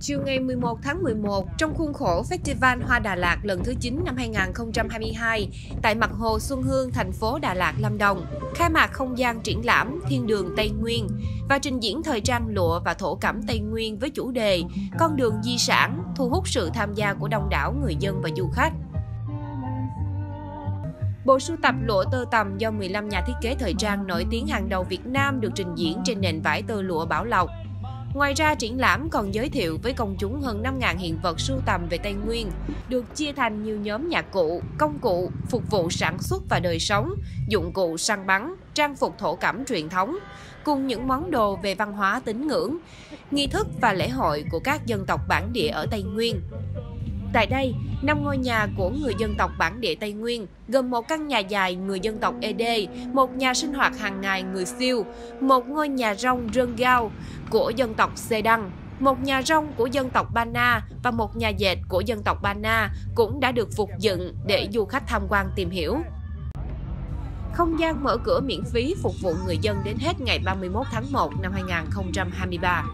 Chiều ngày 11 tháng 11, trong khuôn khổ Festival Hoa Đà Lạt lần thứ 9 năm 2022 tại mặt hồ Xuân Hương, thành phố Đà Lạt, Lâm Đồng, khai mạc không gian triển lãm Thiên đường Tây Nguyên và trình diễn thời trang lụa và thổ cẩm Tây Nguyên với chủ đề Con đường di sản, thu hút sự tham gia của đông đảo người dân và du khách. Bộ sưu tập lụa tơ tằm do 15 nhà thiết kế thời trang nổi tiếng hàng đầu Việt Nam được trình diễn trên nền vải tơ lụa Bảo Lộc. Ngoài ra, triển lãm còn giới thiệu với công chúng hơn 5.000 hiện vật sưu tầm về Tây Nguyên, được chia thành nhiều nhóm nhạc cụ, công cụ, phục vụ sản xuất và đời sống, dụng cụ săn bắn, trang phục thổ cẩm truyền thống, cùng những món đồ về văn hóa tín ngưỡng, nghi thức và lễ hội của các dân tộc bản địa ở Tây Nguyên. Tại đây, 5 ngôi nhà của người dân tộc bản địa Tây Nguyên, gồm một căn nhà dài người dân tộc Ê Đê, một nhà sinh hoạt hàng ngày người Siêu, một ngôi nhà rông Rơn Gao của dân tộc Sê Đăng, một nhà rông của dân tộc Bana và một nhà dệt của dân tộc Bana cũng đã được phục dựng để du khách tham quan tìm hiểu. Không gian mở cửa miễn phí phục vụ người dân đến hết ngày 31 tháng 1 năm 2023.